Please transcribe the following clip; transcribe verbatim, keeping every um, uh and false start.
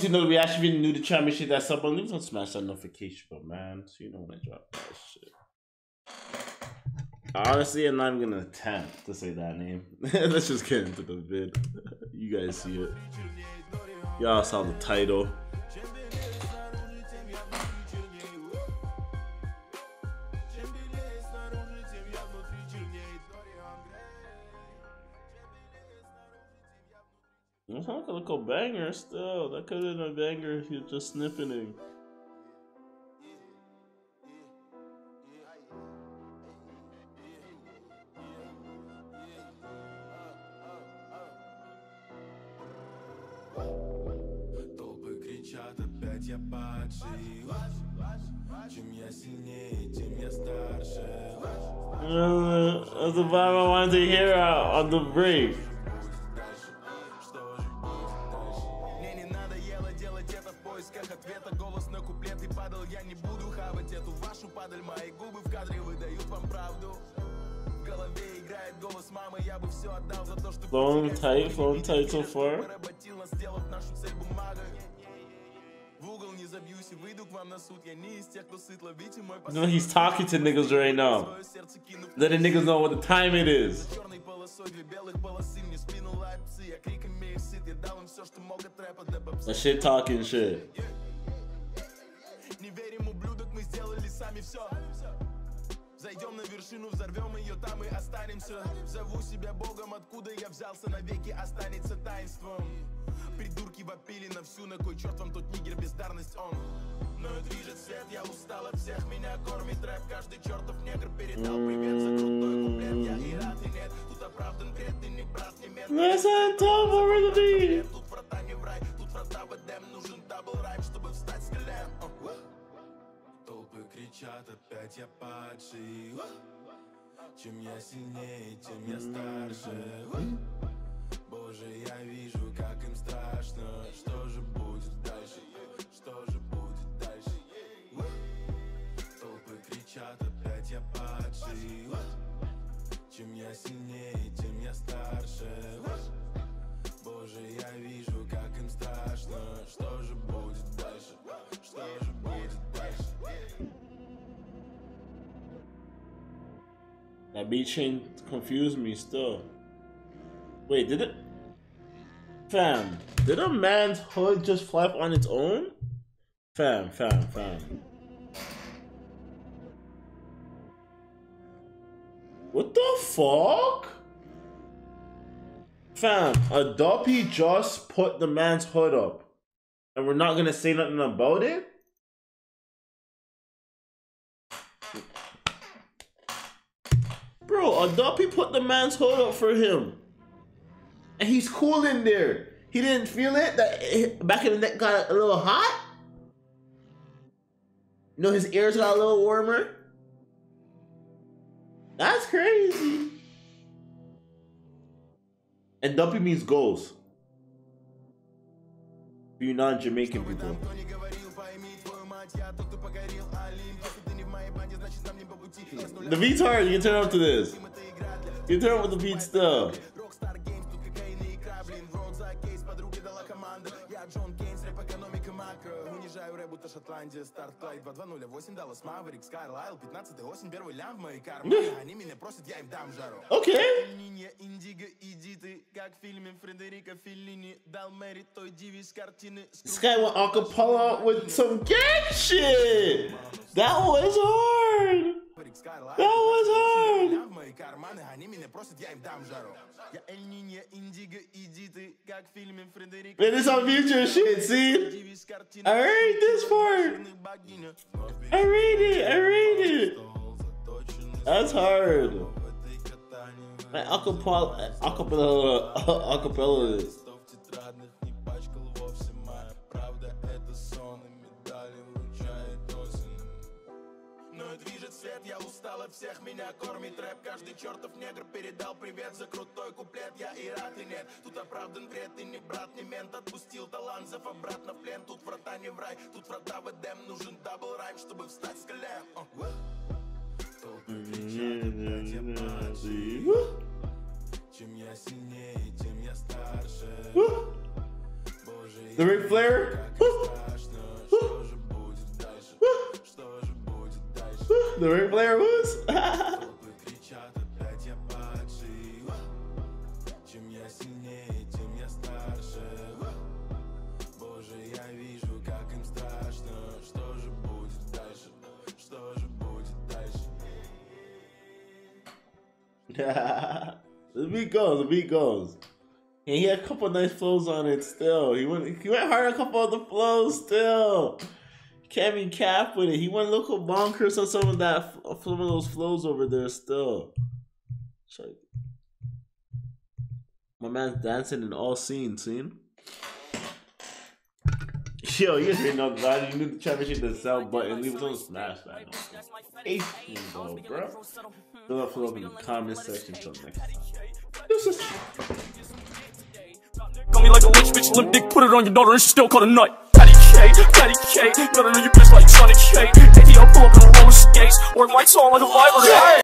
obviously know we actually knew the championship that sub on. Don't smash that notification bell, man. So you know when I drop that shit. Honestly, I'm not even gonna attempt to say that name. Let's just get into the vid. You guys see it. Y'all saw the title. It's not gonna go banger still. That could have been a banger if you're just sniffing it. Uh, that's the vibe I wanted to hear out on the break. Flowing tight, flowing tight so far. You know he's talking to niggas right now. Let the niggas know what the time it is. That shit talking shit. Зайдем на вершину, взорвем ее там и останемся. Зову себя Богом, откуда я взялся, навеки останется таинством. Придурки вопили на всю, на кой черт вам тут нигер, бездарность он. Мною движет свет, я устал от всех, меня кормит рэп. Каждый чертов негр передал привет за крутой куплет. Я и рад, и нет, тут оправдан крет, ты не брат, не мент. Listen, Tom, already. Тут врата не в рай, тут врата в Эдем, нужен дабл райм, чтобы встать с колен. Толпы кричат, опять я падший. Чем я сильнее, тем я старше. Боже, я вижу, как им страшно. Что же будет дальше? Что же будет дальше? Толпы кричат, опять я падший. Чем я сильнее, тем я старше. Боже, я вижу, как им страшно. Что же будет дальше? Что же будет дальше? That beat chain confused me still. Wait, did it? Fam, did a man's hood just flap on its own? Fam, fam, fam. What the fuck? Fam, a doppie just put the man's hood up. And we're not gonna say nothing about it? Bro, Adopi put the man's hood up for him. And he's cool in there. He didn't feel it? That it, back in the neck got a little hot? You know, his ears got a little warmer? That's crazy. And Dumpy means goals. For you non-Jamaican people. The beat's hard, you can turn up to this. You can turn up with the beat still. Okay. This guy went acapella with some gang shit. That was hard. That was hard. Man, this is on future shit, see? I read this part. I read it. I read it. That's hard. My acapella, acapella, acapella. Я устал от всех, меня кормит рэп. Каждый чертов негр передал привет за крутой куплет. Я и рад, и нет, тут оправдан бред. Ты не брат, не мент, отпустил талантов обратно в плен. Тут врата не в рай, тут врата в Эдем. Нужен дабл райм, чтобы встать с колен. Толпы кричат, опять я падший. Чем я сильнее, тем я старше. Боже, я... The Ric Flair was? The beat goes, the beat goes. And he had a couple of nice flows on it still. He went, he went hard on a couple of the flows still. Can't be capped with it. He went a little bonkers on some of that, some of those flows over there still. Sorry. My man's dancing in all scenes, seen? Yo, you guys know that. You need to try to hit the sell button. Leave us on Smash that. eighteen, though, bro. Fill up, fill up in the comment section till next time. This is. Call me like a witch, bitch. Little dick, put it on your daughter and still call it a night. Patty K, Patty K. Gotta know your bitch like Johnny K. A D L pull up in roller skates. Work my song like a library.